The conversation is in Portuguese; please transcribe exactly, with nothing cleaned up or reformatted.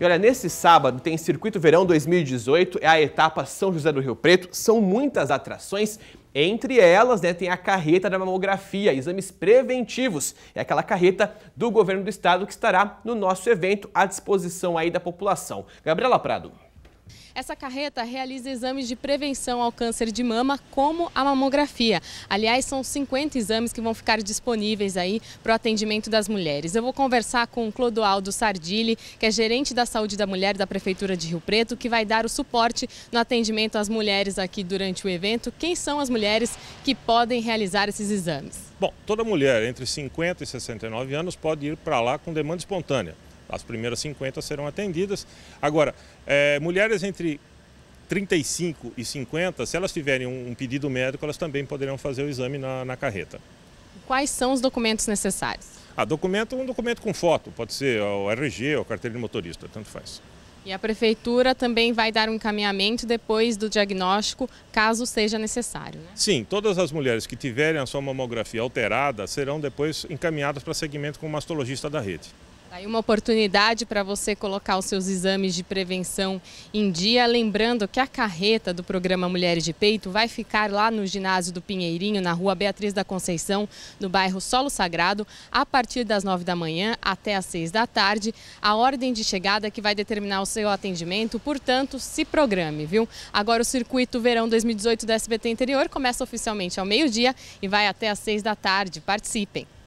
E olha, nesse sábado tem Circuito Verão dois mil e dezoito, é a etapa São José do Rio Preto. São muitas atrações, entre elas né, tem a carreta da mamografia, exames preventivos. É aquela carreta do governo do estado que estará no nosso evento à disposição aí da população. Gabriela Prado. Essa carreta realiza exames de prevenção ao câncer de mama, como a mamografia. Aliás, são cinquenta exames que vão ficar disponíveis aí para o atendimento das mulheres. Eu vou conversar com o Clodoaldo Sardilli, que é gerente da saúde da mulher da Prefeitura de Rio Preto, que vai dar o suporte no atendimento às mulheres aqui durante o evento. Quem são as mulheres que podem realizar esses exames? Bom, toda mulher entre cinquenta e sessenta e nove anos pode ir para lá com demanda espontânea. As primeiras cinquenta serão atendidas. Agora, é, mulheres entre trinta e cinco e cinquenta, se elas tiverem um, um pedido médico, elas também poderão fazer o exame na, na carreta. Quais são os documentos necessários? Ah, documento, um documento com foto, pode ser o R G ou a carteira de motorista, tanto faz. E a Prefeitura também vai dar um encaminhamento depois do diagnóstico, caso seja necessário, né? Sim, todas as mulheres que tiverem a sua mamografia alterada serão depois encaminhadas para seguimento com o mastologista da rede. Aí uma oportunidade para você colocar os seus exames de prevenção em dia. Lembrando que a carreta do programa Mulheres de Peito vai ficar lá no ginásio do Pinheirinho, na rua Beatriz da Conceição, no bairro Solo Sagrado, a partir das nove da manhã até as seis da tarde. A ordem de chegada que vai determinar o seu atendimento, portanto, se programe, viu? Agora o Circuito Verão dois mil e dezoito da S B T Interior começa oficialmente ao meio-dia e vai até às seis da tarde. Participem!